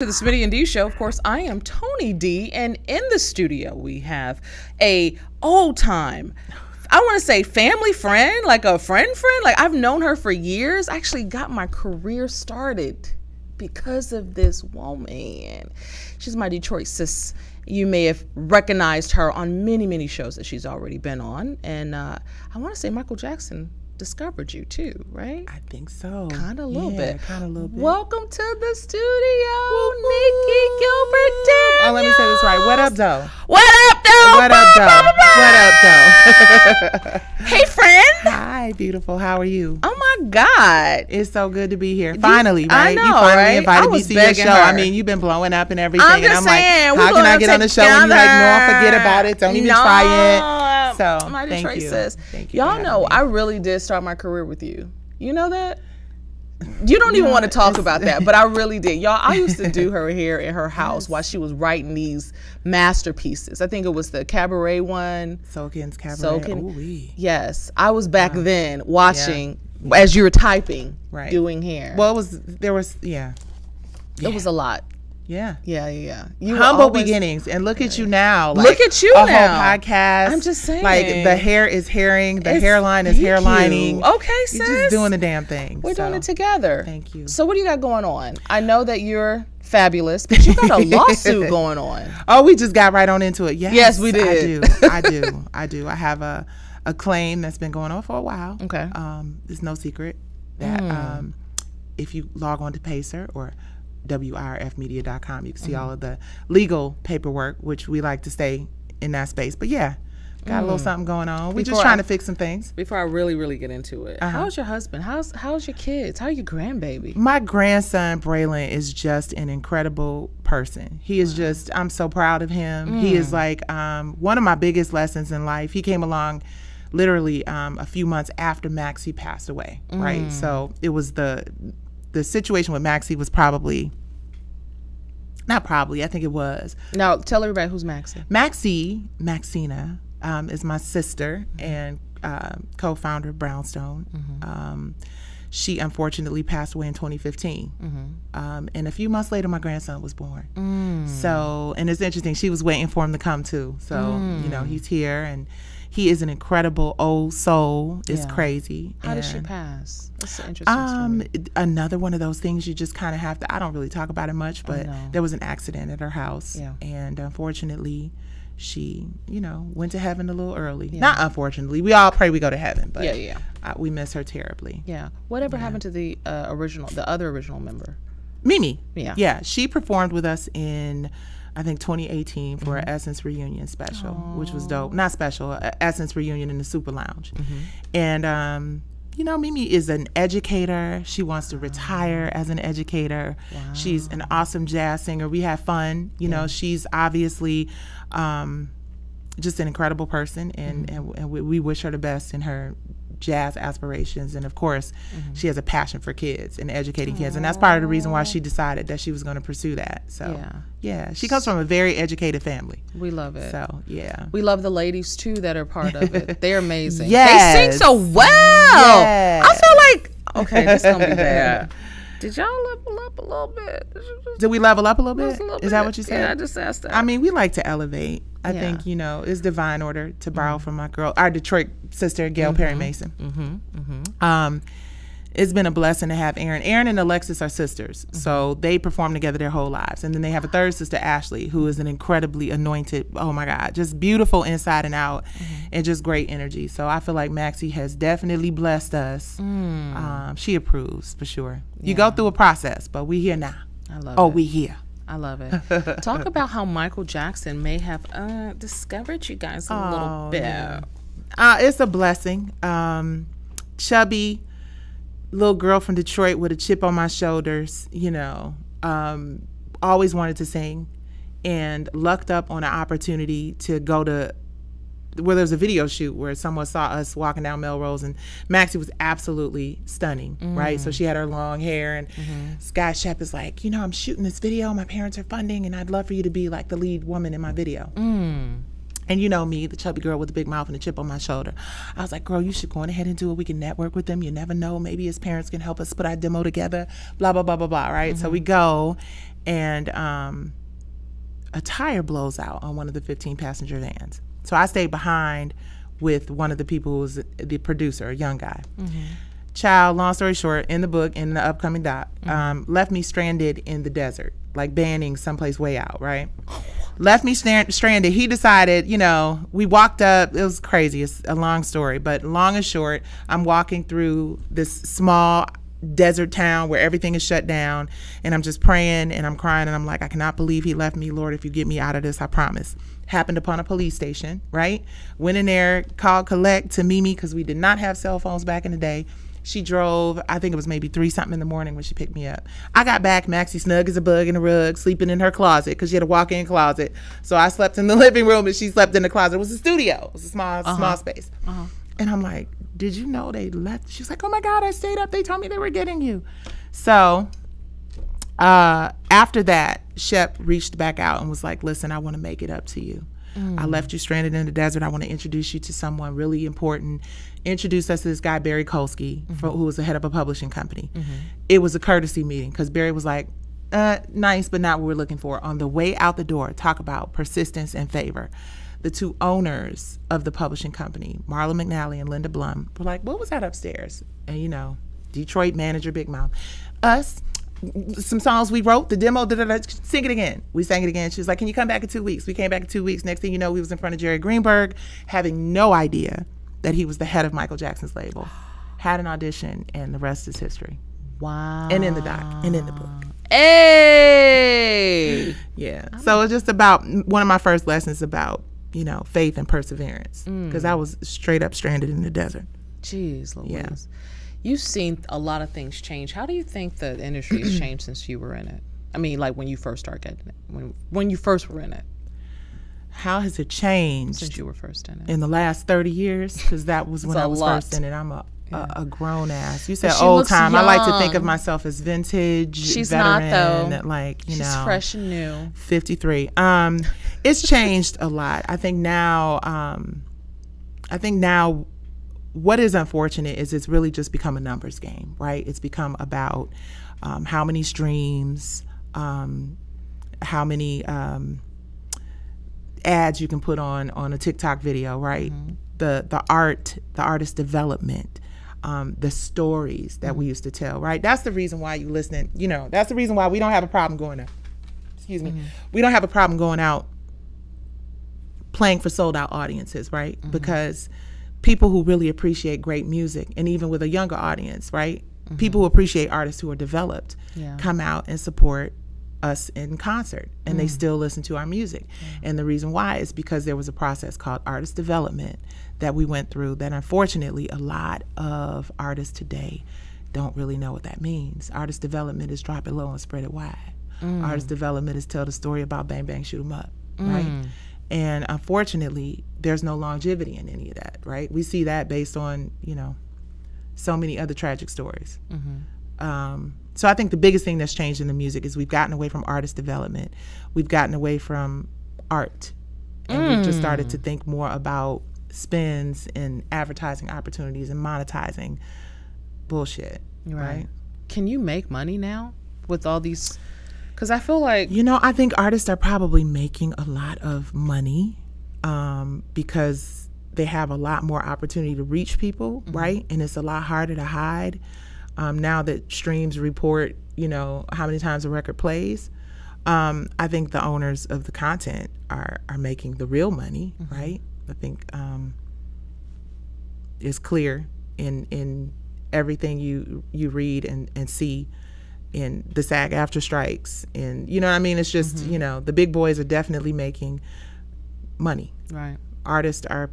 To the Smitty and Dee Show, of course, I am Toni Dee, and in the studio we have a old-time, I want to say family friend, like a friend, like I've known her for years. I actually got my career started because of this woman. She's my Detroit sis. You may have recognized her on many, many shows that she's already been on, and I want to say Michael Jackson discovered you too, right? I think so. Kind of a little bit. Welcome to the studio, Nicci Gilbert Daniels. Oh, let me say this right. What up, though? What up, though? What up, though? What up, though? Hey, friend. Hi, beautiful. How are you? Oh my God, it's so good to be here. Finally, right? I know, you finally invited me to your show. I mean, you've been blowing up and everything, and I'm like, how can I get on the show? And you're like, no, forget about it. Don't even try it. So, thank you. Y'all know I really did start my career with you. You know that? You don't even want to talk about that, but I really did. Y'all, I used to do her hair in her house while she was writing these masterpieces. I think it was the cabaret one. Sokins Cabaret. Soakin', yes. I was back then watching as you were typing, doing hair. Well, it was, there was, it was a lot. Yeah. You humble beginnings, and look at you now. Like, look at you now. A whole podcast. I'm just saying. Like, the hair is hairing, the hairline is hairlining. Okay, sis. You're just doing the damn thing. We're doing it together. Thank you. So what do you got going on? I know that you're fabulous, but you got a lawsuit going on. Oh, we just got right on into it. Yes, we did. I do. I have a claim that's been going on for a while. Okay. It's no secret that if you log on to Pacer or WRFmedia.com, you can see all of the legal paperwork, which we like to stay in that space. But yeah, got a little something going on. We're just trying to fix some things. Before I really get into it, how's your husband? How's your kids? How's your grandbaby? My grandson Braylon is just an incredible person. He is just, I'm so proud of him. He is like one of my biggest lessons in life. He came along literally a few months after Maxie passed away, right? So it was the situation with Maxie was probably, not probably, I think it was. Now, tell everybody who's Maxie. Maxina is my sister and co-founder of Brownstone. She unfortunately passed away in 2015. And a few months later, my grandson was born. So, and it's interesting, she was waiting for him to come too. So, you know, he's here, and he is an incredible old soul. It's crazy. How did she pass? That's an interesting story. Another one of those things you just kind of have to, I don't really talk about it much, but there was an accident at her house. And unfortunately, she, you know, went to heaven a little early. Not unfortunately. We all pray we go to heaven, but we miss her terribly. Whatever happened to the other original member? Mimi. Yeah, she performed with us in, I think, 2018 for an Essence Reunion special, which was dope. Not special, Essence Reunion in the Super Lounge. And, you know, Mimi is an educator. She wants to retire as an educator. She's an awesome jazz singer. We have fun. You know, she's obviously just an incredible person, and, we wish her the best in her jazz aspirations, and of course she has a passion for kids and educating kids, and that's part of the reason why she decided that she was going to pursue that. So yeah, she comes from a very educated family. We love it. So we love the ladies too that are part of it. They're amazing. They sing so well. I feel like, okay, this is gonna be bad. Did y'all level up a little bit? Did we level up a little bit? Is that what you said? Yeah, I just asked that. I mean, we like to elevate. I think, you know, it's divine order to borrow from my girl, our Detroit sister, Gail Perry Mason. It's been a blessing to have Aaron. Aaron and Alexis are sisters, so they perform together their whole lives. And then they have a third sister, Ashley, who is an incredibly anointed, oh my God, just beautiful inside and out, and just great energy. So I feel like Maxie has definitely blessed us. She approves for sure. You go through a process, but we here now. I love it. Oh, we here. I love it. Talk about how Michael Jackson may have discovered you guys a little bit. It's a blessing. Chubby little girl from Detroit with a chip on my shoulders, you know, always wanted to sing, and lucked up on an opportunity to go to where there was a video shoot where someone saw us walking down Melrose, and Maxie was absolutely stunning, right? So she had her long hair, and Sky Shep is like, you know, I'm shooting this video, my parents are funding, and I'd love for you to be like the lead woman in my video. And you know me, the chubby girl with the big mouth and the chip on my shoulder. I was like, girl, you should go on ahead and do it. We can network with them. You never know. Maybe his parents can help us put our demo together, blah, blah, blah, blah, blah, right? So we go, and a tire blows out on one of the 15-passenger vans. So I stayed behind with one of the people who was the producer, a young guy. Mm-hmm. Child, long story short, in the book, in the upcoming doc, mm-hmm. Left me stranded in the desert, like Banning, someplace way out, right? Left me stranded. He decided, you know, we walked up. It was crazy. It's a long story, but long and short, I'm walking through this small desert town where everything is shut down, and I'm just praying and I'm crying and I'm like, I cannot believe he left me. Lord, if you get me out of this, I promise. Happened upon a police station, right? Went in there, called collect to Mimi because we did not have cell phones back in the day. She drove, I think it was maybe 3-something in the morning when she picked me up. I got back, Maxie snug as a bug in a rug, sleeping in her closet because she had a walk-in closet. So I slept in the living room and she slept in the closet. It was a studio. It was a small space. Uh-huh. And I'm like, did you know they left? She's like, oh my God, I stayed up. They told me they were getting you. So after that, Shep reached back out and was like, listen, I want to make it up to you. I left you stranded in the desert. I want to introduce you to someone really important. Introduced us to this guy, Barry Kolsky, mm-hmm. who was the head of a publishing company. Mm-hmm. It was a courtesy meeting because Barry was like, nice, but not what we're looking for. On the way out the door, talk about persistence and favor. The two owners of the publishing company, Marla McNally and Linda Blum, were like, what was that upstairs? And, you know, Detroit manager, Big Mouth. Us. Some songs we wrote, the demo, sing it again. We sang it again. She was like, can you come back in 2 weeks? We came back in 2 weeks. Next thing you know, we was in front of Jerry Greenberg, having no idea that he was the head of Michael Jackson's label. Had an audition, and the rest is history. Wow. And in the doc, and in the book. Hey! Yeah. So it's just about, one of my first lessons about, you know, faith and perseverance. Because I was straight up stranded in the desert. Jeez Louise. Yeah. You've seen a lot of things change. How do you think the industry has changed since you were in it? I mean, like when you first started getting it, when you first were in it. How has it changed? Since you were first in it. In the last 30 years? Because that was when I was first in it. I'm a grown ass. You said old time. Young. I like to think of myself as vintage. She's veteran, not though. Like, you She's know, fresh and new. 53. It's changed a lot. I think now, what is unfortunate is it's really just become a numbers game, right? It's become about how many streams, how many ads you can put on a TikTok video, right? Mm-hmm. The artist development, the stories that mm-hmm. we used to tell, right? That's the reason why you listen, you know, that's the reason why we don't have a problem going out. Excuse me. Mm-hmm. We don't have a problem going out playing for sold out audiences, right? Mm-hmm. Because people who really appreciate great music, and even with a younger audience, right? Mm-hmm. People who appreciate artists who are developed come out and support us in concert, and they still listen to our music. Yeah. And the reason why is because there was a process called artist development that we went through that unfortunately a lot of artists today don't really know what that means. Artist development is drop it low and spread it wide. Artist development is tell the story about bang, bang, shoot 'em up, right? And unfortunately, there's no longevity in any of that, right? We see that based on, you know, so many other tragic stories. Mm-hmm. So I think the biggest thing that's changed in the music is we've gotten away from artist development. We've gotten away from art. And we've just started to think more about spins and advertising opportunities and monetizing bullshit, right? Can you make money now with all these? Because I feel like, you know, I think artists are probably making a lot of money because they have a lot more opportunity to reach people, right? And it's a lot harder to hide now that streams report, you know, how many times a record plays. I think the owners of the content are making the real money, right? I think it's clear in everything you read and see. In the SAG after strikes, and you know what I mean? It's just, you know, the big boys are definitely making money. Right. Artists are,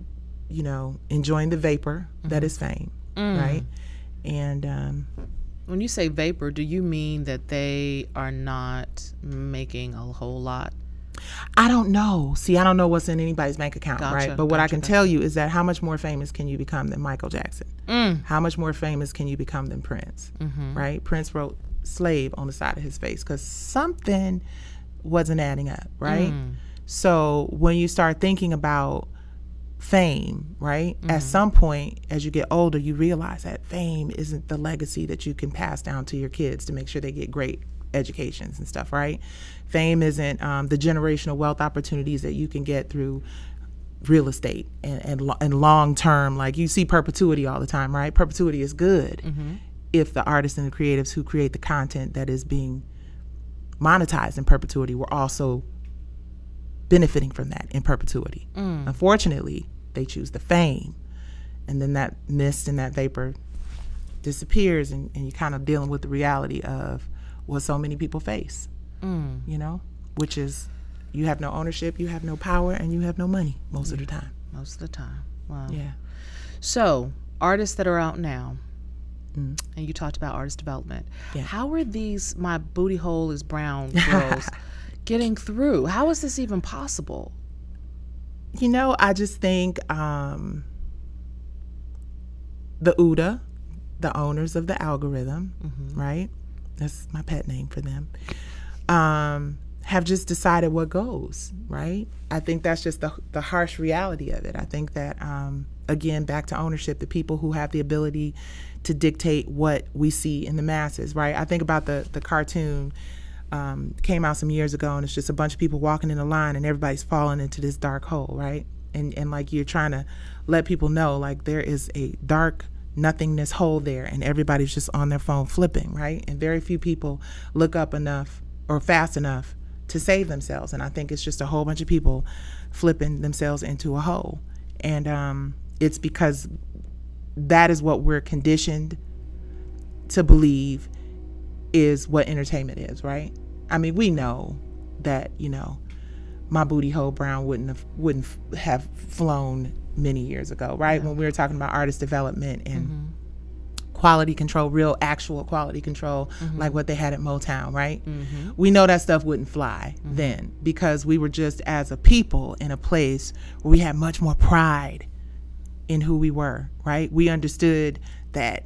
you know, enjoying the vapor that is fame, right? And when you say vapor, do you mean that they are not making a whole lot? I don't know. See, I don't know what's in anybody's bank account, right? But what I can tell you is that how much more famous can you become than Michael Jackson? How much more famous can you become than Prince, right? Prince wrote Slave on the side of his face because something wasn't adding up, right? So when you start thinking about fame, right, at some point as you get older, you realize that fame isn't the legacy that you can pass down to your kids to make sure they get great educations and stuff, right? Fame isn't the generational wealth opportunities that you can get through real estate and long-term, like you see perpetuity all the time, right? Perpetuity is good if the artists and the creatives who create the content that is being monetized in perpetuity were also benefiting from that in perpetuity. Unfortunately, they choose the fame, and then that mist and that vapor disappears, and you're kind of dealing with the reality of what so many people face, you know, which is you have no ownership, you have no power, and you have no money most of the time. Most of the time. Wow. Yeah. So artists that are out now, and you talked about artist development. How are these My Booty Hole is Brown girls getting through? How is this even possible? You know, I just think the OODA, the owners of the algorithm, right? That's my pet name for them. Have just decided what goes, right? I think that's just the harsh reality of it. I think that, again, back to ownership, the people who have the ability to dictate what we see in the masses, right? I think about the cartoon, came out some years ago, and it's just a bunch of people walking in a line and everybody's falling into this dark hole, right? And like you're trying to let people know, like there is a dark nothingness hole there and everybody's just on their phone flipping, right? And very few people look up enough or fast enough to save themselves. And I think it's just a whole bunch of people flipping themselves into a hole. And it's because that is what we're conditioned to believe is what entertainment is, right? I mean, we know that, you know, My Booty Hole Brown wouldn't have flown many years ago, right? When we were talking about artist development and quality control, real actual quality control, like what they had at Motown, right? We know that stuff wouldn't fly then, because we were just as a people in a place where we had much more pride in who we were, right? We understood that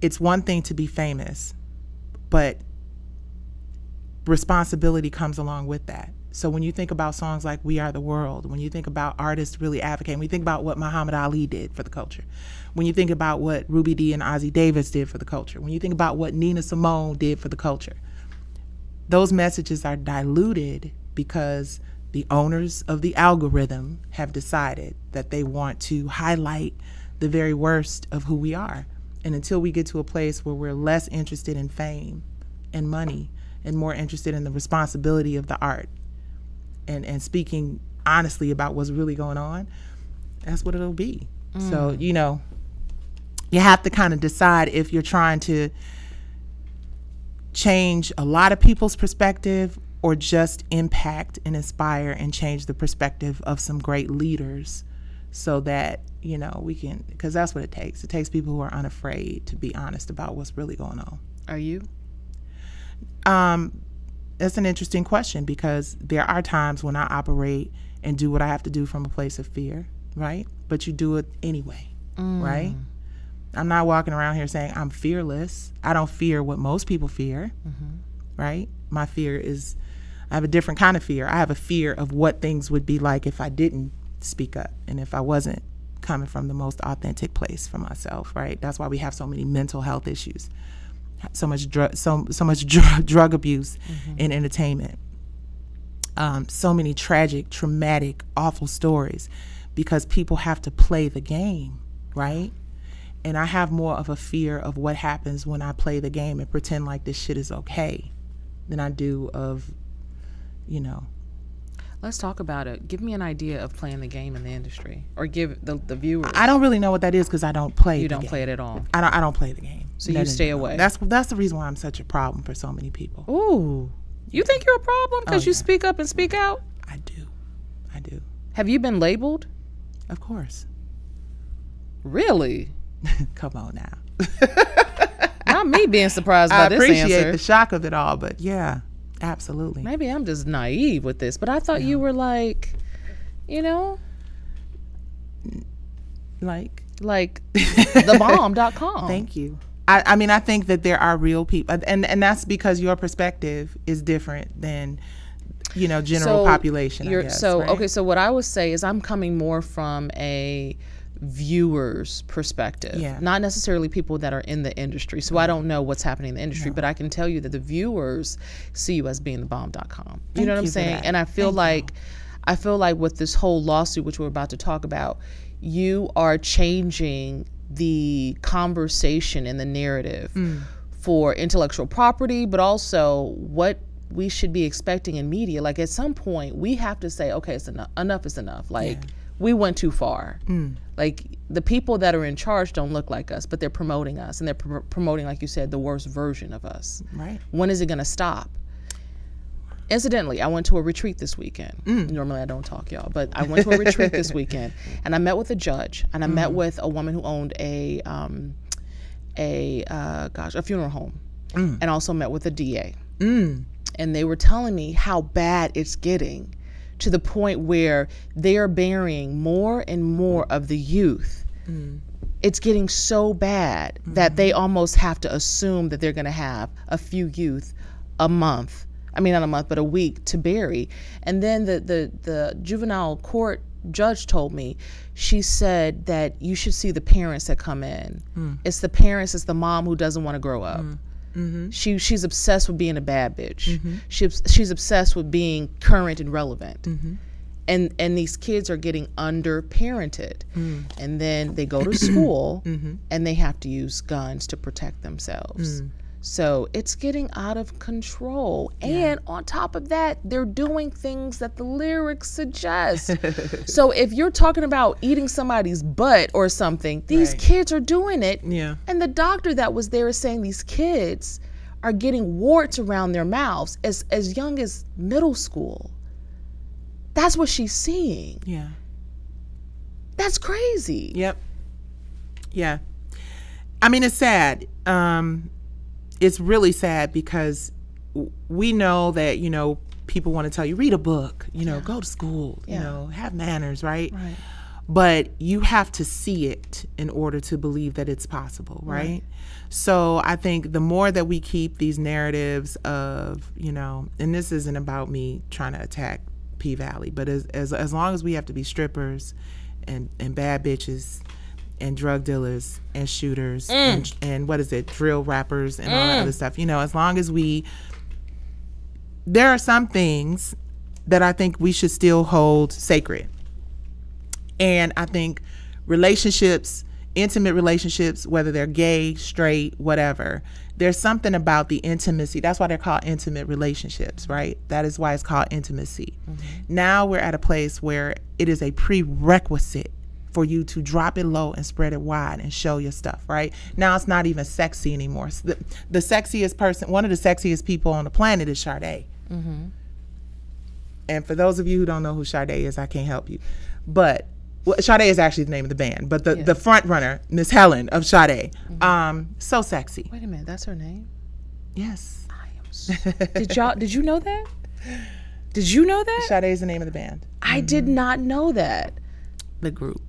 it's one thing to be famous, but responsibility comes along with that. So when you think about songs like We Are the World, when you think about artists really advocating, when you think about what Muhammad Ali did for the culture, when you think about what Ruby Dee and Ozzie Davis did for the culture, when you think about what Nina Simone did for the culture, those messages are diluted because the owners of the algorithm have decided that they want to highlight the very worst of who we are. And until we get to a place where we're less interested in fame and money and more interested in the responsibility of the art, and speaking honestly about what's really going on, that's what it'll be. So, you know, you have to kind of decide if you're trying to change a lot of people's perspective or just impact and inspire and change the perspective of some great leaders so that, you know, we can, because that's what it takes. It takes people who are unafraid to be honest about what's really going on. Are you? That's an interesting question, because there are times when I operate and do what I have to do from a place of fear, right? But you do it anyway, right? I'm not walking around here saying I'm fearless. I don't fear what most people fear, right? My fear is, I have a different kind of fear. I have a fear of what things would be like if I didn't speak up and if I wasn't coming from the most authentic place for myself, right? That's why we have so many mental health issues. So much drug abuse in entertainment. So many tragic, traumatic, awful stories, because people have to play the game, right? And I have more of a fear of what happens when I play the game and pretend like this shit is okay than I do of, you know. Let's talk about it. Give me an idea of playing the game in the industry, or give the viewers. I don't really know what that is, because I don't play. You don't play it at all. I don't play the game. So you stay away. That's the reason why I'm such a problem for so many people. Ooh, you think you're a problem because you speak up and speak out? I do, I do. Have you been labeled? Of course. Really? Come on now. Not me being surprised by this answer. I appreciate the shock of it all, but yeah. Absolutely. Maybe I'm just naive with this, but I thought you were like, you know, like thebomb.com. Thank you. I mean, I think that there are real people, and that's because your perspective is different than, you know, general population. I guess, right? Okay. So what I would say is I'm coming more from a viewers' perspective, not necessarily people that are in the industry. So I don't know what's happening in the industry, but I can tell you that the viewers see you as being the bomb.com. You know what I'm saying? And I feel I feel like with this whole lawsuit, which we're about to talk about, you are changing the conversation and the narrative for intellectual property, but also what we should be expecting in media. Like at some point we have to say, okay, it's enough, enough is enough. Like we went too far. Like the people that are in charge don't look like us, but they're promoting us, and they're promoting, like you said, the worst version of us. Right. When is it gonna stop? Incidentally, I went to a retreat this weekend. Normally I don't talk, y'all, but I went to a retreat this weekend, and I met with a judge, and I met with a woman who owned a funeral home, and also met with a DA. And they were telling me how bad it's getting to the point where they are burying more and more of the youth. It's getting so bad that they almost have to assume that they're gonna have a few youth a month. I mean, not a month, but a week to bury. And then the juvenile court judge told me, she said that you should see the parents that come in. It's the parents, it's the mom who doesn't want to grow up. She's obsessed with being a bad bitch. She's obsessed with being current and relevant. And these kids are getting underparented. And then they go to school and they have to use guns to protect themselves. So it's getting out of control. And on top of that, they're doing things that the lyrics suggest. So if you're talking about eating somebody's butt or something, these kids are doing it. And the doctor that was there is saying these kids are getting warts around their mouths as young as middle school. That's what she's seeing. That's crazy. Yeah. I mean, it's sad. It's really sad because we know that, you know, people want to tell you, read a book, you know, go to school, you know, have manners, right? But you have to see it in order to believe that it's possible, right? So I think the more that we keep these narratives of, you know, and this isn't about me trying to attack P-Valley, but as long as we have to be strippers and bad bitches and drug dealers and shooters and what is it, drill rappers and all that other stuff. You know, as long as we, there are some things that I think we should still hold sacred. And I think relationships, intimate relationships, whether they're gay, straight, whatever, there's something about the intimacy. That's why they're called intimate relationships, right? That is why it's called intimacy. Now we're at a place where it is a prerequisite for you to drop it low and spread it wide and show your stuff, right? Now it's not even sexy anymore. So the sexiest person, one of the sexiest people on the planet is Sade. And for those of you who don't know who Sade is, I can't help you. But well, Sade is actually the name of the band, but the front runner, Miss Helen of Sade, so sexy. Wait a minute, that's her name? Yes. I am so did you know that? Did you know that? Sade is the name of the band. I did not know that. The group.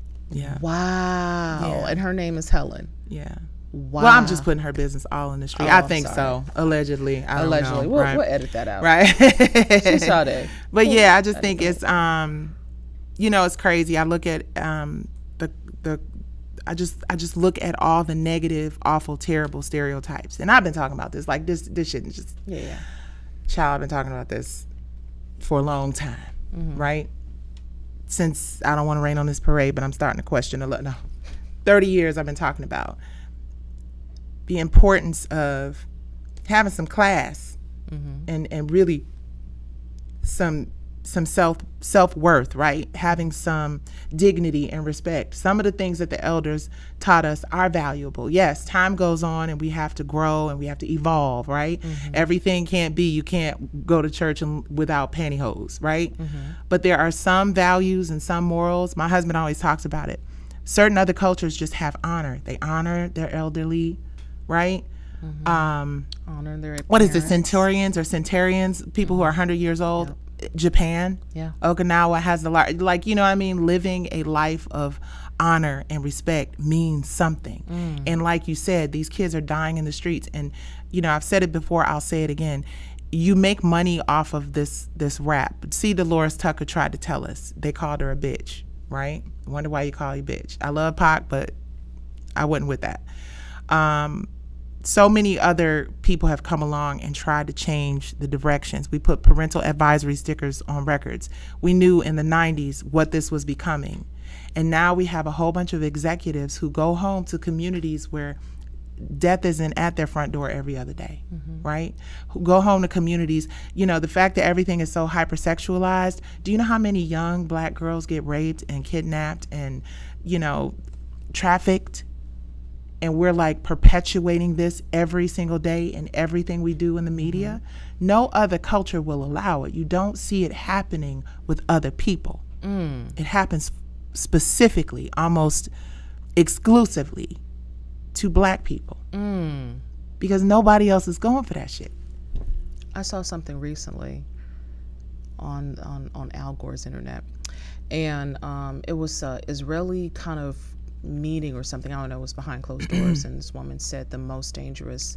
Wow. And her name is Helen. Wow. Well, I'm just putting her business all in the street. I think so. Allegedly. Allegedly. Don't know, we'll edit that out. Right. She saw that. But yeah, I just think it's you know, it's crazy. I look at I just look at all the negative, awful, terrible stereotypes. And I've been talking about this. Like this shouldn't just child, I've been talking about this for a long time. Right? Since I don't want to rain on this parade, but I'm starting to question a lot now. 30 years I've been talking about the importance of having some class and really some self-worth, right? Having some dignity and respect. Some of the things that the elders taught us are valuable. Yes, time goes on and we have to grow and we have to evolve, right? Everything can't be, you can't go to church and without pantyhose, right? But there are some values and some morals. My husband always talks about it. Certain other cultures just have honor. They honor their elderly, right? Honor their parents. What is it, centurions, people who are 100 years old? Japan, Okinawa has a lot, like, you know what I mean? Living a life of honor and respect means something. And like you said, these kids are dying in the streets. And, you know, I've said it before, I'll say it again. You make money off of this rap. See, Dolores Tucker tried to tell us, they called her a bitch, right? Wonder why you call you bitch. I love Pac, but I wasn't with that. So many other people have come along and tried to change the directions. We put parental advisory stickers on records. We knew in the 90s what this was becoming. And now we have a whole bunch of executives who go home to communities where death isn't at their front door every other day, right? Who go home to communities. You know, the fact that everything is so hypersexualized. Do you know how many young black girls get raped and kidnapped and, you know, trafficked? And we're like perpetuating this every single day in everything we do in the media. No other culture will allow it. You don't see it happening with other people. It happens specifically, almost exclusively to black people because nobody else is going for that shit. I saw something recently on Al Gore's internet, and it was an Israeli kind of meeting or something. I don't know, it was behind closed doors, and this woman said the most dangerous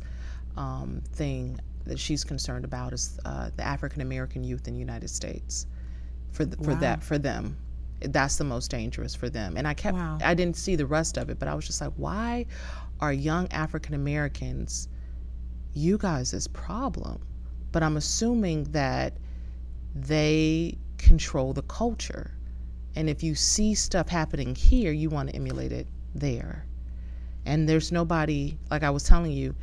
thing that she's concerned about is the African-American youth in the United States. For them. That's the most dangerous for them. And I kept, I didn't see the rest of it, but I was just like, why are young African Americans you guys' problem? But I'm assuming that they control the culture. And if you see stuff happening here, you want to emulate it there. And there's nobody, like I was telling you,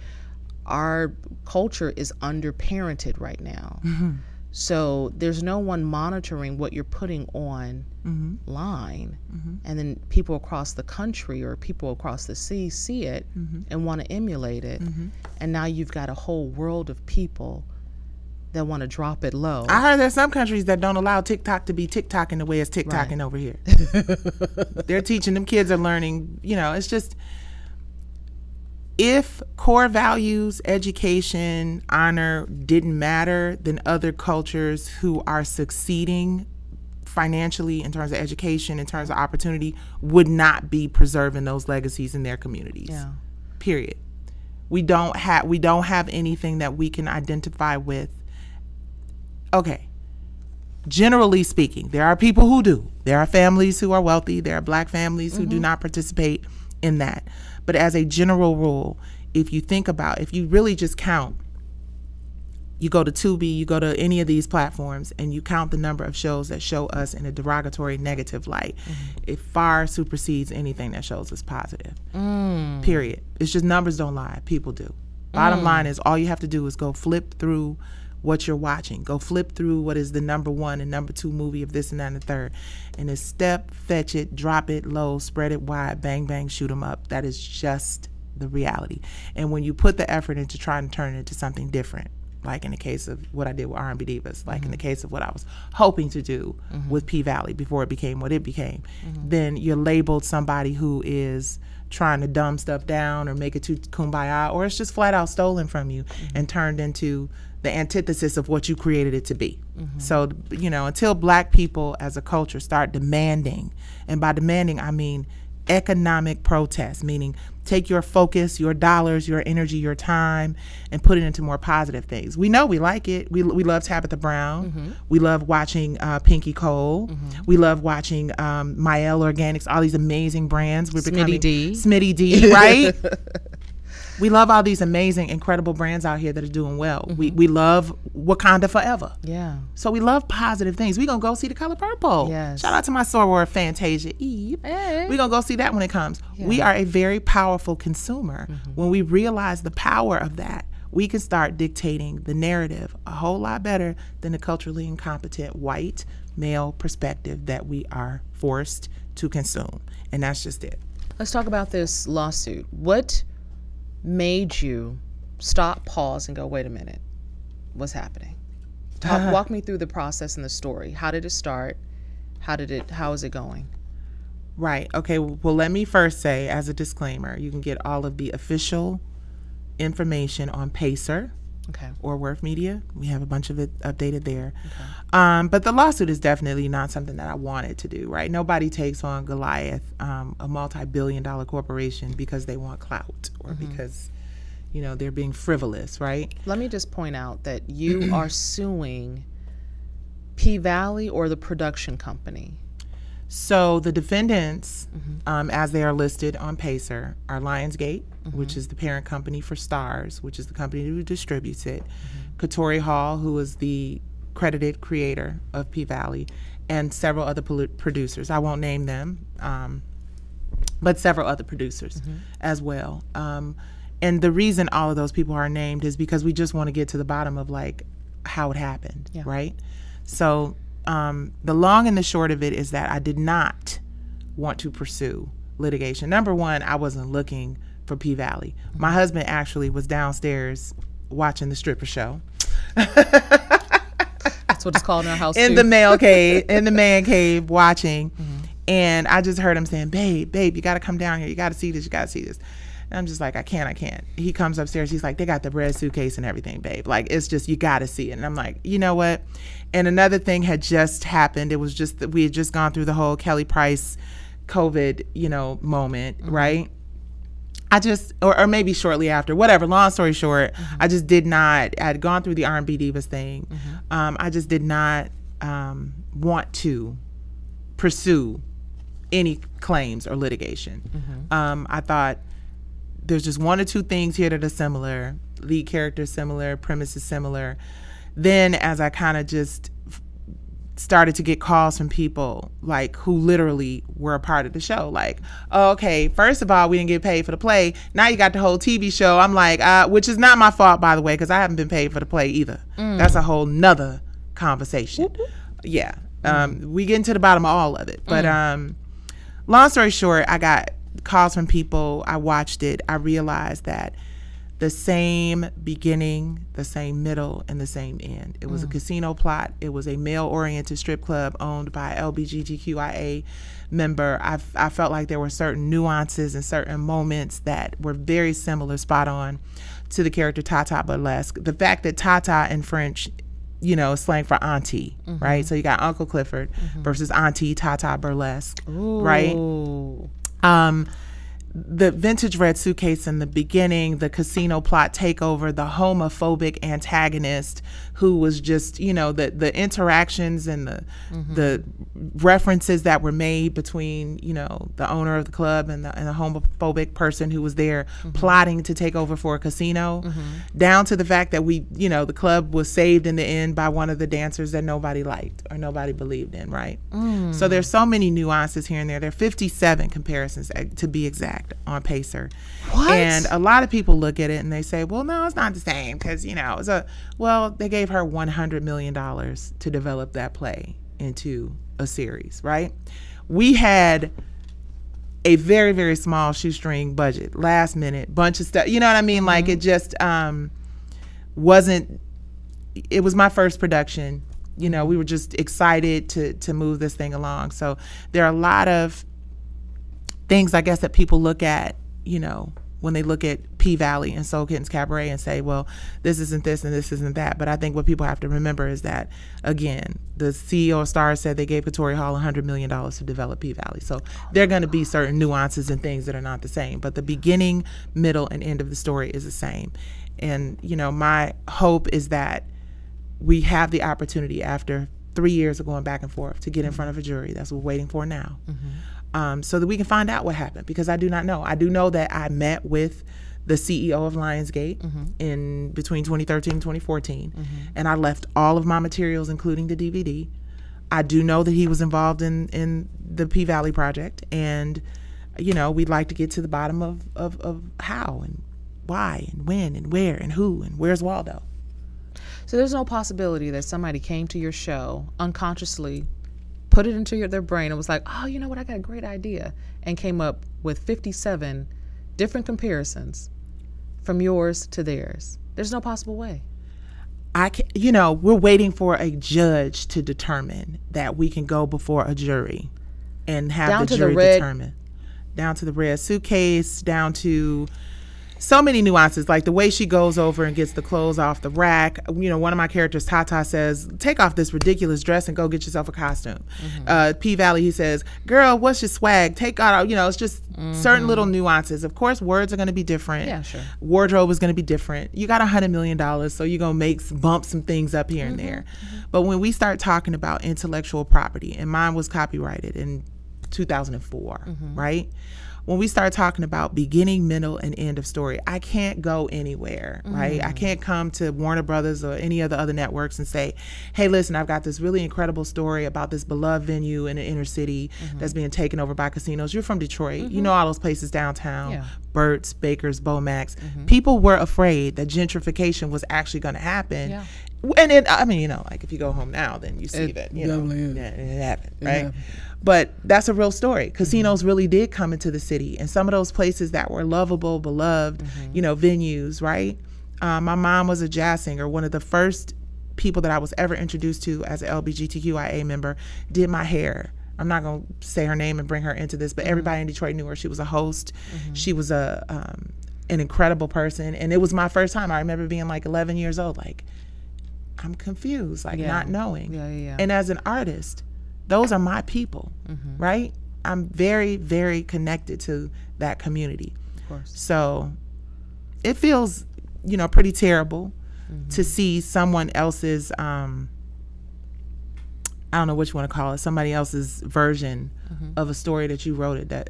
our culture is underparented right now. So there's no one monitoring what you're putting on line. And then people across the country or people across the sea see it and want to emulate it. And now you've got a whole world of people that want to drop it low. I heard there's some countries that don't allow TikTok to be TikToking the way it's TikToking over here. They're teaching them, kids are learning, you know, it's just, if core values, education, honor didn't matter, then other cultures who are succeeding financially in terms of education, in terms of opportunity, would not be preserving those legacies in their communities. Period. We don't have anything that we can identify with. Okay. Generally speaking, there are people who do. There are families who are wealthy. There are black families who do not participate in that. But as a general rule, if you think about, if you really just count, you go to Tubi, you go to any of these platforms, and you count the number of shows that show us in a derogatory, negative light, it far supersedes anything that shows us positive. Period. It's just, numbers don't lie. People do. Bottom line is, all you have to do is go flip through what you're watching. Go flip through what is the #1 and #2 movie of this and that and the third. And it's step, fetch it, drop it low, spread it wide, bang, bang, shoot them up. That is just the reality. And when you put the effort into trying to turn it into something different, like in the case of what I did with R&B Divas, like in the case of what I was hoping to do with P-Valley before it became what it became, then you're labeled somebody who is trying to dumb stuff down or make it too kumbaya, or it's just flat out stolen from you and turned into the antithesis of what you created it to be. So, you know, until black people as a culture start demanding, and by demanding I mean economic protest, meaning take your focus, your dollars, your energy, your time, and put it into more positive things. We know we like it. We love Tabitha Brown. We love watching Pinky Cole. We love watching Miel Organics, all these amazing brands. We're becoming Smitty Dee, right? We love all these amazing, incredible brands out here that are doing well. We love Wakanda Forever. So we love positive things. We're going to go see The Color Purple. Shout out to my soror, Fantasia Eve. We're going to go see that when it comes. We are a very powerful consumer. When we realize the power of that, we can start dictating the narrative a whole lot better than the culturally incompetent white male perspective that we are forced to consume. And that's just it. Let's talk about this lawsuit. What made you stop, pause, and go, wait a minute, what's happening? Walk me through the process and the story. How did it start? How is it going? Right. Okay. Well, let me first say, as a disclaimer, you can get all of the official information on Pacer or WRF Media. We have a bunch of it updated there. But the lawsuit is definitely not something that I wanted to do, right? Nobody takes on Goliath, a multi-billion-dollar corporation, because they want clout or because, you know, they're being frivolous, right? Let me just point out that you are suing P-Valley or the production company. So the defendants, as they are listed on Pacer, are Lionsgate, which is the parent company for Stars, which is the company who distributes it, Katori Hall, who is the credited creator of P-Valley, and several other producers. I won't name them, but several other producers as well. And the reason all of those people are named is because we just want to get to the bottom of like how it happened, right? So the long and the short of it is that I did not want to pursue litigation. Number one, I wasn't looking for P-Valley. My husband actually was downstairs watching the stripper show. That's what it's called in our house. In the male cave, in the man cave, watching. And I just heard him saying, "Babe, babe, you got to come down here. You got to see this. You got to see this." And I'm just like, "I can't, I can't." He comes upstairs. He's like, "They got the red suitcase and everything, babe. Like, it's just, you got to see it." And I'm like, you know what? And another thing had just happened. It was just that we had just gone through the whole Kelly Price COVID, you know, moment, right? I just, or maybe shortly after, whatever, long story short, I just did not, I had gone through the R&B Divas thing. I just did not want to pursue any claims or litigation. I thought, there's just one or two things here that are similar, lead character similar, premise is similar. Then as I kind of just started to get calls from people like who literally were a part of the show, like, "Oh, okay, first of all, we didn't get paid for the play. Now you got the whole TV show." I'm like, which is not my fault, by the way, because I haven't been paid for the play either. That's a whole nother conversation. Yeah. We get into the bottom of all of it. But long story short, I got calls from people. I watched it. I realized that the same beginning, the same middle, and the same end. It was a casino plot. It was a male-oriented strip club owned by LGBTQIA member. I felt like there were certain nuances and certain moments that were very similar, spot on, to the character Tata Burlesque. The fact that Tata in French, you know, slang for auntie, right? So you got Uncle Clifford versus Auntie Tata Burlesque, right? The vintage red suitcase in the beginning, the casino plot takeover, the homophobic antagonist who was just, you know, the interactions and the references that were made between, you know, the owner of the club and the homophobic person who was there plotting to take over for a casino, down to the fact that we, you know, the club was saved in the end by one of the dancers that nobody liked or nobody believed in, right? So there's so many nuances here and there. There are 57 comparisons to be exact on Pacer. And a lot of people look at it and they say, "Well, no, it's not the same because, you know, it's a," well, they gave her $100 million to develop that play into a series, right? We had a very, very small shoestring budget, last minute, bunch of stuff, you know what I mean? Like, it just wasn't, it was my first production. You know, we were just excited to move this thing along. So there are a lot of things, I guess, that people look at, you know, when they look at P-Valley and Sokins Cabaret and say, "Well, this isn't this and this isn't that." But I think what people have to remember is that, again, the CEO of Stars said they gave Katori Hall $100 million to develop P-Valley. So there are going to be certain nuances and things that are not the same. But the beginning, middle, and end of the story is the same. And, you know, my hope is that we have the opportunity after 3 years of going back and forth to get in front of a jury. That's what we're waiting for now. So that we can find out what happened, because I do not know. I do know that I met with the CEO of Lionsgate in between 2013 and 2014, and I left all of my materials, including the DVD. I do know that he was involved in the P-Valley project, and, you know, we'd like to get to the bottom of how and why and when and where and who and where's Waldo. So there's no possibility that somebody came to your show unconsciously, put it into their brain and was like, "Oh, you know what, I got a great idea," and came up with 57 different comparisons from yours to theirs. There's no possible way. You know, we're waiting for a judge to determine that we can go before a jury and have the jury determine. Down to the red suitcase, down to so many nuances, like the way she goes over and gets the clothes off the rack. You know, one of my characters, Tata, says, "Take off this ridiculous dress and go get yourself a costume." P-Valley, he says, "Girl, what's your swag? Take out," you know, it's just certain little nuances. Of course, words are going to be different. Yeah, sure. Wardrobe is going to be different. You got $100 million, so you're going to bump some things up here and there. But when we start talking about intellectual property, and mine was copyrighted, and 2004, right? When we start talking about beginning, middle, and end of story, I can't go anywhere, right? I can't come to Warner Brothers or any of the other networks and say, hey, listen, I've got this really incredible story about this beloved venue in the inner city that's being taken over by casinos. You're from Detroit. You know all those places downtown, Burt's, Baker's, Bomax. People were afraid that gentrification was actually going to happen. And it, I mean, you know, like if you go home now, then you see it, that, you know, it happened, right? But that's a real story. Casinos really did come into the city, and some of those places that were lovable, beloved, you know, venues, right? My mom was a jazz singer. One of the first people that I was ever introduced to as an LGBTQIA member did my hair. I'm not going to say her name and bring her into this, but everybody in Detroit knew her. She was a host. She was a an incredible person, and it was my first time. I remember being like 11 years old, like, I'm confused, like not knowing. And as an artist, those are my people, right? I'm very, very connected to that community. Of course. So it feels, you know, pretty terrible to see someone else's, I don't know what you want to call it, somebody else's version of a story that you wrote that's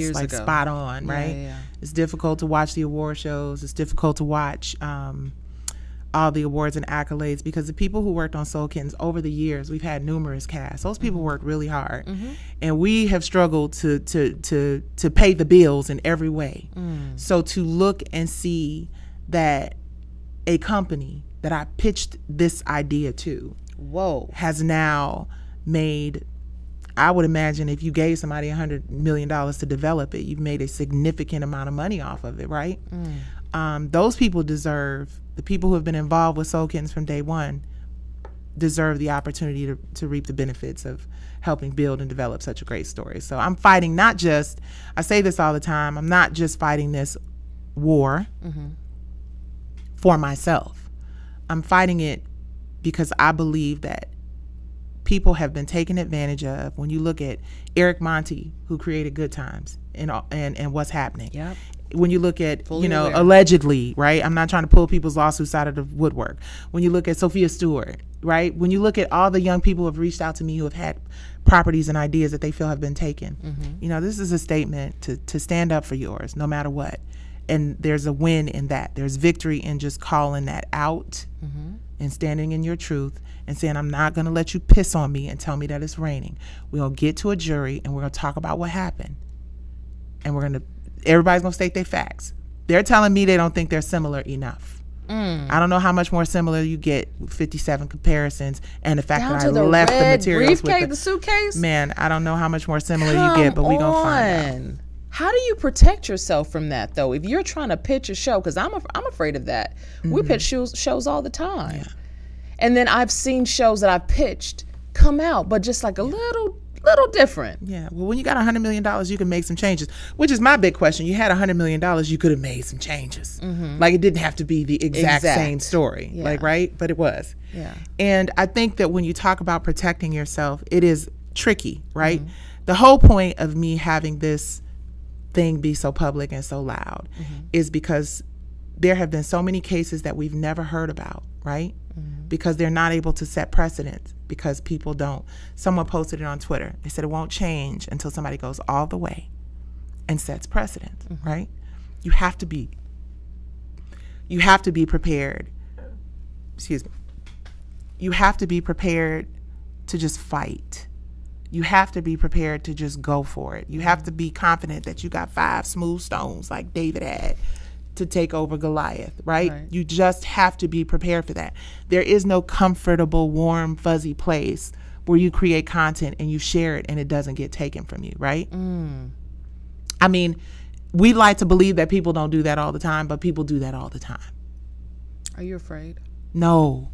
years like ago. Spot on, right? It's difficult to watch the award shows. It's difficult to watch all the awards and accolades, because the people who worked on Soakin's over the years, we've had numerous casts. Those people worked really hard, and we have struggled to pay the bills in every way. So to look and see that a company that I pitched this idea to, has now made, I would imagine if you gave somebody $100 million to develop it, you've made a significant amount of money off of it, right? Those people deserve, the people who have been involved with Sokins from day one deserve the opportunity to reap the benefits of helping build and develop such a great story. So I'm fighting not just, I say this all the time, I'm not just fighting this war for myself. I'm fighting it because I believe that people have been taken advantage of. When you look at Eric Monty, who created Good Times, and what's happening. When you look at, you know, allegedly, right? I'm not trying to pull people's lawsuits out of the woodwork. When you look at Sophia Stewart, right? When you look at all the young people who have reached out to me who have had properties and ideas that they feel have been taken, you know, this is a statement to stand up for yours no matter what. And there's a win in that. There's victory in just calling that out and standing in your truth and saying, I'm not going to let you piss on me and tell me that it's raining. We're going to get to a jury and we're going to talk about what happened. And we're going to, everybody's gonna state their facts. They're telling me they don't think they're similar enough. I don't know how much more similar you get with 57 comparisons and the fact that I left the materials with the suitcase. Man, I don't know how much more similar you get, but we're gonna find out. How do you protect yourself from that though? If you're trying to pitch a show, because I'm afraid of that. We pitch shows all the time, and then I've seen shows that I pitched come out, but just like a little different. Well, when you got $100 million, you can make some changes, which is my big question. You had $100 million, you could have made some changes. Like, it didn't have to be the exact same story, like, right? But it was. And I think that when you talk about protecting yourself, it is tricky, right? The whole point of me having this thing be so public and so loud is because there have been so many cases that we've never heard about, right? Because they're not able to set precedents, because people don't. Someone posted it on Twitter. They said it won't change until somebody goes all the way and sets precedents, right? You have to be prepared. Excuse me. You have to be prepared to just fight. You have to be prepared to just go for it. You have to be confident that you got 5 smooth stones like David had to take over Goliath, right? You just have to be prepared for that. There is no comfortable, warm, fuzzy place where you create content and you share it and it doesn't get taken from you, right? I mean, we like to believe that people don't do that all the time, but people do that all the time. Are you afraid? No,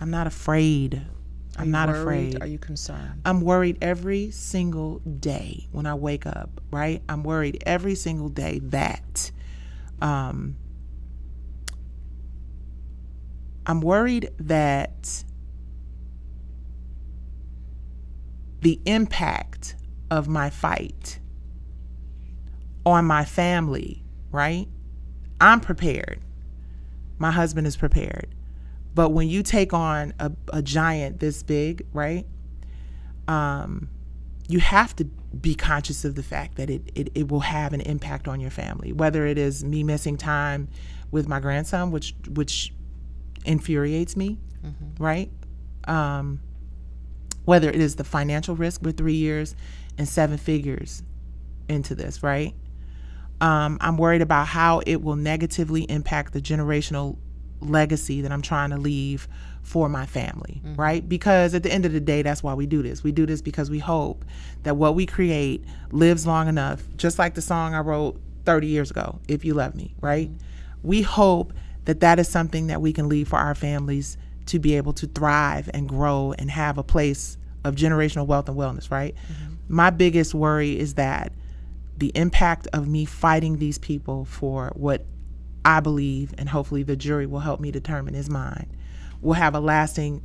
I'm not afraid. I'm not afraid. Are you concerned? I'm worried every single day when I wake up, right? I'm worried every single day that I'm worried that the impact of my fight on my family, right? I'm prepared. My husband is prepared. But when you take on a giant this big, right? you have to be conscious of the fact that it will have an impact on your family, whether it is me missing time with my grandson, which infuriates me, mm-hmm. right? Whether it is the financial risk with 3 years and 7 figures into this, right? I'm worried about how it will negatively impact the generational legacy that I'm trying to leave for my family, mm-hmm. right? Because at the end of the day, that's why we do this. We do this because we hope that what we create lives long enough, just like the song I wrote 30 years ago, If You Love Me, right? Mm-hmm. We hope that that is something that we can leave for our families to be able to thrive and grow and have a place of generational wealth and wellness, right? Mm-hmm. My biggest worry is that the impact of me fighting these people for what I believe, and hopefully the jury will help me determine is mine, will have a lasting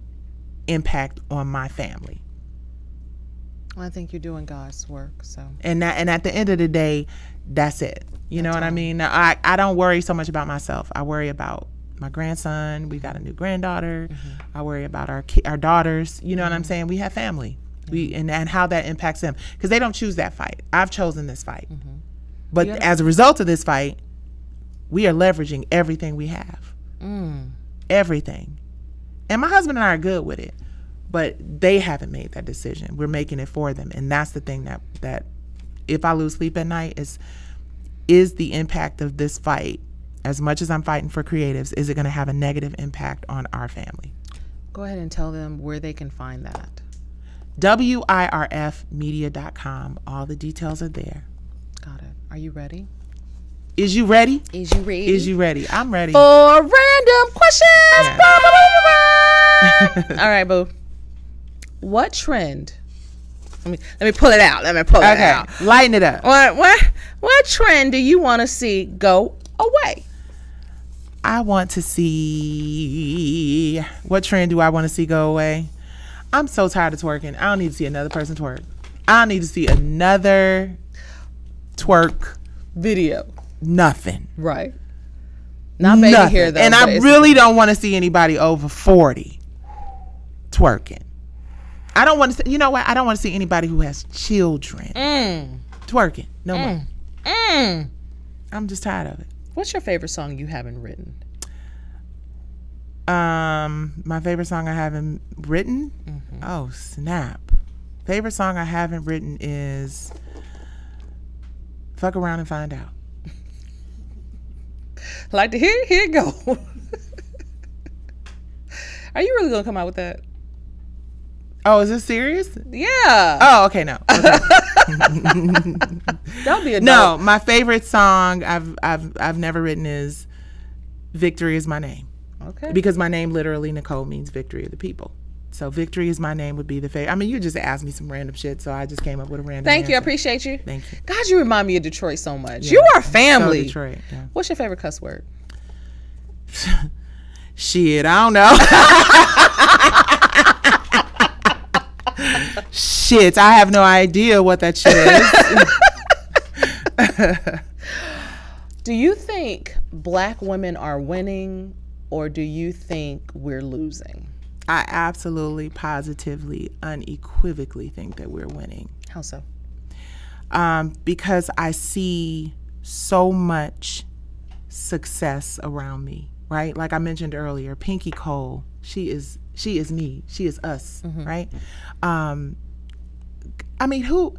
impact on my family. Well, I think you're doing God's work, so. And at the end of the day, that's it. You know what I mean? I don't worry so much about myself. I worry about my grandson. We got a new granddaughter. Mm-hmm. I worry about our daughters. You know mm-hmm. what I'm saying? We have family. Mm-hmm. And how that impacts them. Because they don't choose that fight. I've chosen this fight. Mm-hmm. But as a result of this fight, we are leveraging everything we have. Mm. Everything. And my husband and I are good with it, but they haven't made that decision. We're making it for them. And that's the thing that if I lose sleep at night is the impact of this fight, as much as I'm fighting for creatives, is it going to have a negative impact on our family? Go ahead and tell them where they can find that. WRFmedia.com. All the details are there. Got it. Are you ready? Is you ready? Is you ready? Is you ready? I'm ready. For random questions. Yeah. Blah, blah, blah, blah, blah. All right, boo. What trend? Let me pull it out. Let me pull it out. Okay, lighten it up. What trend do you want to see go away? I want to see. What trend do I want to see go away? I'm so tired of twerking. I don't need to see another person twerk. I don't need to see another twerk video. Nothing. Right. Not baby here though. And I really don't want to see anybody over 40 twerking. I don't want to see, you know what? I don't want to see anybody who has children twerking. No more. I'm just tired of it. What's your favorite song you haven't written? My favorite song I haven't written? Mm-hmm. Oh, snap. Favorite song I haven't written is Fuck Around and Find Out. Like to hear, here it go. Are you really gonna come out with that? Oh, is this serious? Yeah. Oh, okay, no. Okay. Don't be a no. My favorite song I've never written is "Victory Is My Name." Okay. Because my name literally Nicole means victory of the people. So "Victory Is My Name" would be the favorite. I mean, you just asked me some random shit, so I just came up with a random. Thank you. I appreciate you. Thank you. God, you remind me of Detroit so much. Yeah, you are family. So Detroit. Yeah. What's your favorite cuss word? Shit, I don't know. Shit, I have no idea what that shit is. Do you think black women are winning, or do you think we're losing? I absolutely, positively, unequivocally think that we're winning. How so? Because I see so much success around me, right? Like I mentioned earlier, Pinky Cole, she is me, she is us, mm-hmm. right? I mean,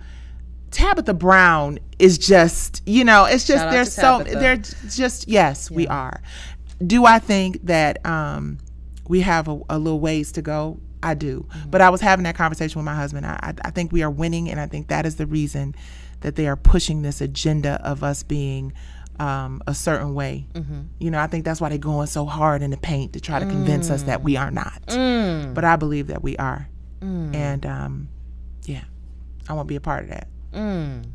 Tabitha Brown is just, you know, it's just, there's so, they're just, yes, yeah. we are. Do I think that, we have a little ways to go? I do. Mm-hmm. But I was having that conversation with my husband. I think we are winning, and I think that is the reason that they are pushing this agenda of us being a certain way. Mm-hmm. You know, I think that's why they're going so hard in the paint to try to convince us that we are not. But I believe that we are. And yeah, I won't be a part of that. $100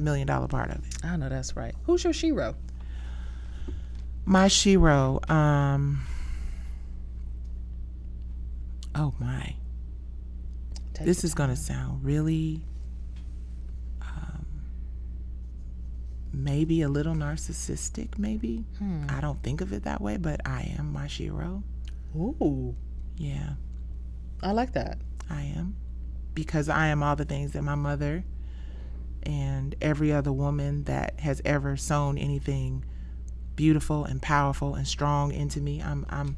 million part of it. I know that's right. Who's your shero? My shero, oh my, this is going to sound really, maybe a little narcissistic, maybe. I don't think of it that way, but I am my shero. Ooh. Yeah. I like that. I am. because I am all the things that my mother and every other woman that has ever sewn anything beautiful and powerful and strong into me. I'm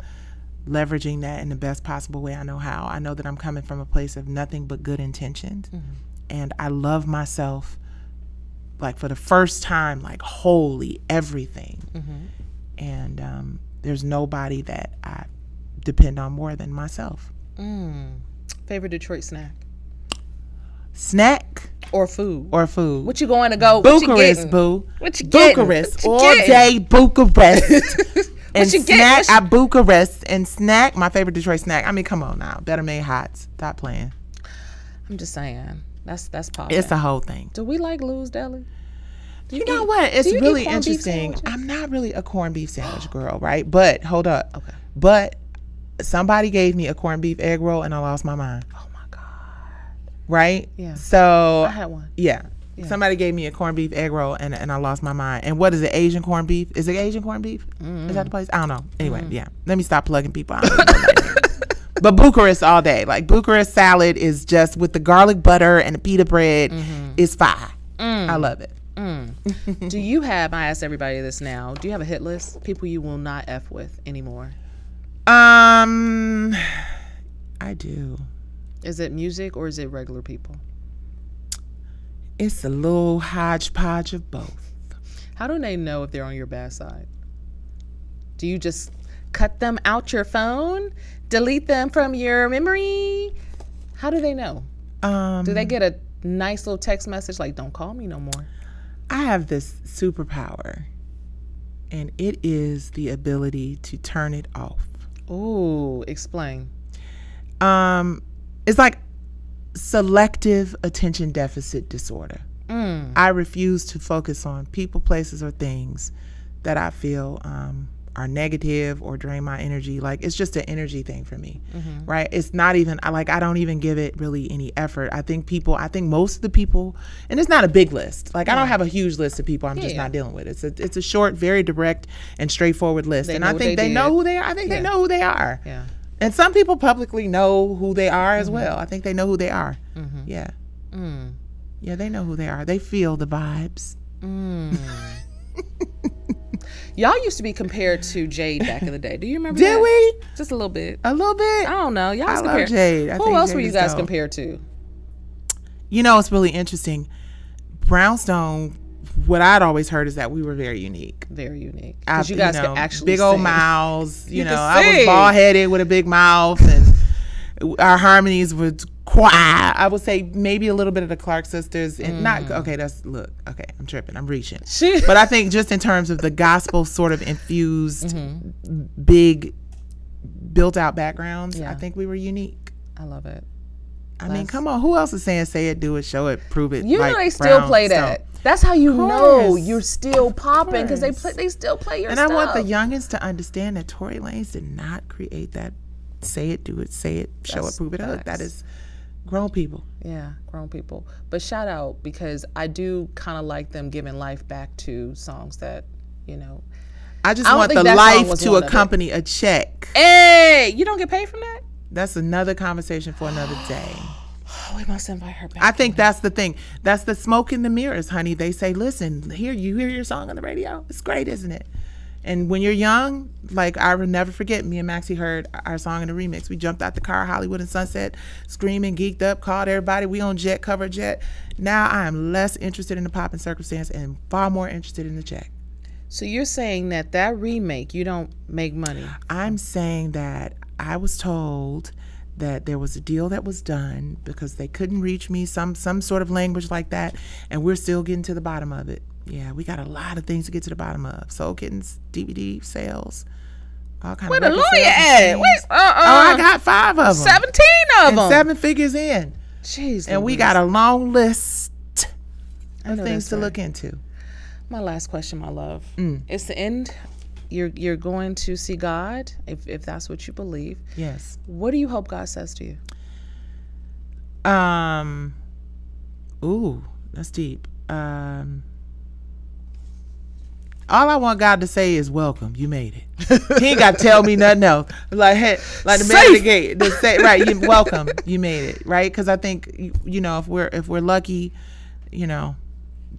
leveraging that in the best possible way I know how. I know that I'm coming from a place of nothing but good intentions. Mm-hmm. And I love myself, like, for the first time, like, wholly everything. Mm-hmm. And there's nobody that I depend on more than myself. Mm. Favorite Detroit snack? Snack? Or food. Or food. What you going to go? Bucharest, boo. What you getting? Bucharest. All day Bucharest. And what you snack at Bucharest and snack. My favorite Detroit snack. I mean, come on now. Better Made Hots. Stop playing. I'm just saying. That's popular. It's a whole thing. Do we like Lou's Deli? You know what? It's really interesting. I'm not really a corned beef sandwich girl, right? But, hold up. Okay. But somebody gave me a corned beef egg roll and I lost my mind. Oh, my God. Right? Yeah. So. I had one. Yeah. Yeah. Somebody gave me a corned beef egg roll and I lost my mind. And what is it? Asian corned beef? Is it Asian corned beef? Mm-hmm. Is that the place? I don't know. Anyway, mm-hmm. Yeah. Let me stop plugging people out. But Bucharest all day. Like, Bucharest salad is just with the garlic butter and the pita bread. Mm-hmm. It's fire. Mm. I love it. Mm. Do you have, I ask everybody this now, do you have a hit list? People you will not F with anymore? I do. Is it music or is it regular people? It's a little hodgepodge of both. How do they know if they're on your bad side? Do you just cut them out your phone? Delete them from your memory? How do they know? Do they get a nice little text message like, don't call me no more? I have this superpower, and it is the ability to turn it off. Ooh, explain. It's like selective attention deficit disorder. Mm. I refuse to focus on people, places, or things that I feel are negative or drain my energy. Like, it's just an energy thing for me, mm-hmm. right? It's not even, like, I don't even give it really any effort. I think most of the people, and it's not a big list. Like, yeah. I don't have a huge list of people I'm just not dealing with. It's a short, very direct and straightforward list. They and I think they know who they are. I think they know who they are. Yeah. And some people publicly know who they are as mm-hmm. well. I think they know who they are. Mm-hmm. Yeah. Mm. Yeah, they know who they are. They feel the vibes. Mm. Y'all used to be compared to Jade back in the day. Do you remember that? Did we? Just a little bit. A little bit? I don't know. Y'all was compared. I love Jade. Who else were you guys compared to? You know, it's really interesting. Brownstone, what I'd always heard is that we were very unique. Very unique. Because you guys could actually big old mouths. You know, I was bald-headed with a big mouth. And our harmonies were quiet. I would say maybe a little bit of the Clark sisters. And not, okay, that's, look, okay, I'm tripping. I'm reaching. But I think just in terms of the gospel sort of infused, mm-hmm. big, built-out backgrounds, I think we were unique. I love it. I mean, come on. Who else is saying, say it, do it, show it, prove it? You know they still play that. That's how you know you're still popping because they still play your stuff. And I want the youngins to understand that Tory Lanez did not create that say it, do it, say it, show it, prove it. That is grown people. Yeah, grown people. But shout out because I do kind of like them giving life back to songs that, you know. I just want the life to accompany a check. Hey, you don't get paid from that? That's another conversation for another day. Oh, we must invite her back. I think that's the thing. That's the smoke in the mirrors, honey. They say, listen, here, you hear your song on the radio? It's great, isn't it? And when you're young, like, I will never forget, me and Maxie heard our song in the remix. We jumped out the car, Hollywood and Sunset, screaming, geeked up, called everybody. We on Jet, cover Jet. Now I am less interested in the pop and circumstance and far more interested in the check. So you're saying that remake, you don't make money? I'm saying that I was told that there was a deal that was done because they couldn't reach me, some sort of language like that, and we're still getting to the bottom of it. Yeah, we got a lot of things to get to the bottom of. Soakin's, DVD sales, all kind of. Where the lawyer at? Oh, I got 5 of them. 17 of them. And 7 figures in. Jeez. And we got a long list of things to look into. My last question, my love. Mm. It's the end. You're going to see God, if that's what you believe. Yes. What do you hope God says to you? Ooh, that's deep. All I want God to say is welcome. You made it. He ain't got to tell me nothing else. Like, hey, like the man at the gate, the say, right? You, welcome. You made it, right? Because I think, you know, if we're lucky, you know,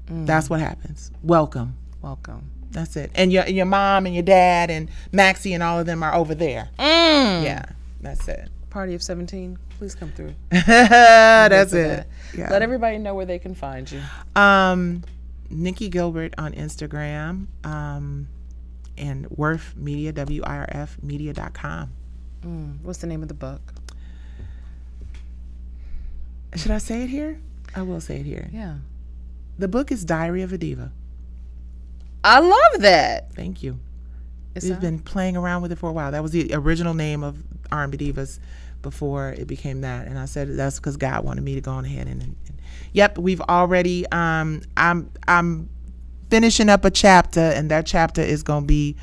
that's what happens. Welcome, welcome. That's it. And your mom and your dad and Maxie and all of them are over there. Yeah, that's it. Party of 17, please come through. That's it. Yeah. Let everybody know where they can find you. Nicci Gilbert on Instagram, and WRFmedia, WRFmedia.com. What's the name of the book? Should I say it here? I will say it here. Yeah. The book is Diary of a Diva. I love that. Thank you. We've been playing around with it for a while. That was the original name of R&B Divas before it became that. And I said that's because God wanted me to go on ahead and yep, we've already I'm finishing up a chapter, and that chapter is gonna be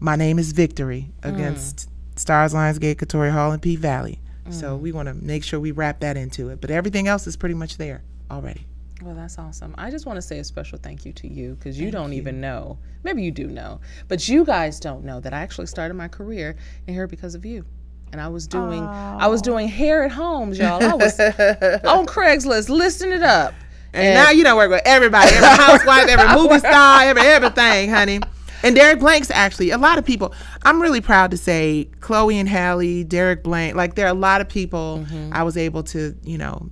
My Name is Victory against Stars, Lionsgate, Katori Hall, and P-Valley. So we want to make sure we wrap that into it. But everything else is pretty much there already. Well, that's awesome. I just want to say a special thank you to you, because you don't even know. Maybe you do know, but you guys don't know that I actually started my career in here because of you. And I was doing I was doing hair at home, y'all. I was on Craigslist, listing it up. And now you don't work with everybody, every housewife, every movie star, everything, honey. And Derek Blank's actually a lot of people. I'm really proud to say Chloe and Hallie, Derek Blank, like there are a lot of people I was able to, you know,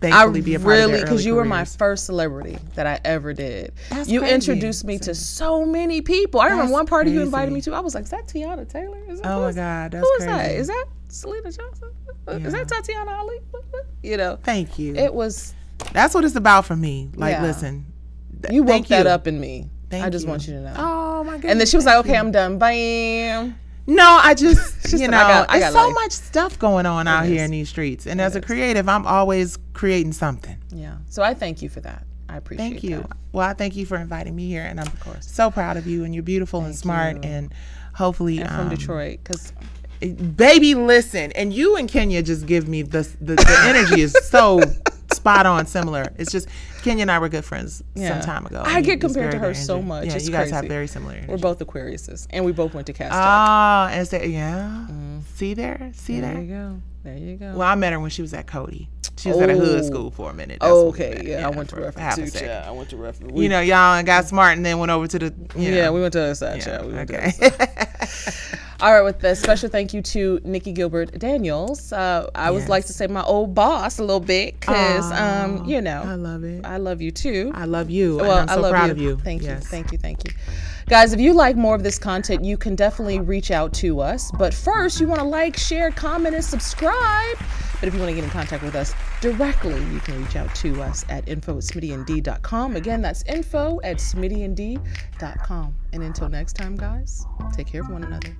thankfully be a part of their early careers. You were my first celebrity that I ever did. That's crazy. Introduced me to so many people. I remember one party you invited me to. I was like, is that Tiana Taylor? Is that, oh my God, that's crazy. Who is that? Is that Selena Johnson? Yeah. Is that Tatiana Ali? You know. Thank you. It was. That's what it's about for me. Like, listen. You woke that up in me. Thank you. I just want you to know. Oh my God. And then she was like, okay, I'm done. Bam. No, I just, you know, there's so much stuff going on out here in these streets. And as a creative, I'm always creating something. Yeah. So I thank you for that. I appreciate that. Thank you. Well, I thank you for inviting me here. And I'm so proud of you. And you're beautiful and smart. And hopefully. I'm from Detroit. Baby, listen. And you and Kenya just give me the energy is so spot on similar. It's just Kenya and I were good friends some time ago. I get compared to her so much. Yeah, it's you guys crazy. Have very similar energy. We're both Aquariuses, and we both went to Castro. Ah, and so, yeah. See there? See there? There you go. There you go. Well, I met her when she was at Cody. She was at a hood school for a minute. That's yeah, I went to Ruffin too. I went to Ruffin. You know, y'all and got smart and then went over to the, you know. Yeah, we went to the other side, child. All right, with a special thank you to Nicci Gilbert Daniels. I would like to say my old boss a little bit, because, you know. I love it. I love you too. I love you. Well, and I'm so proud of you. Thank you. Thank you. Thank you. Guys, if you like more of this content, you can definitely reach out to us. But first, you want to like, share, comment, and subscribe. But if you want to get in contact with us directly, you can reach out to us at info@smittyandD.com. Again, that's info@smittyandD.com. And until next time, guys, take care of one another.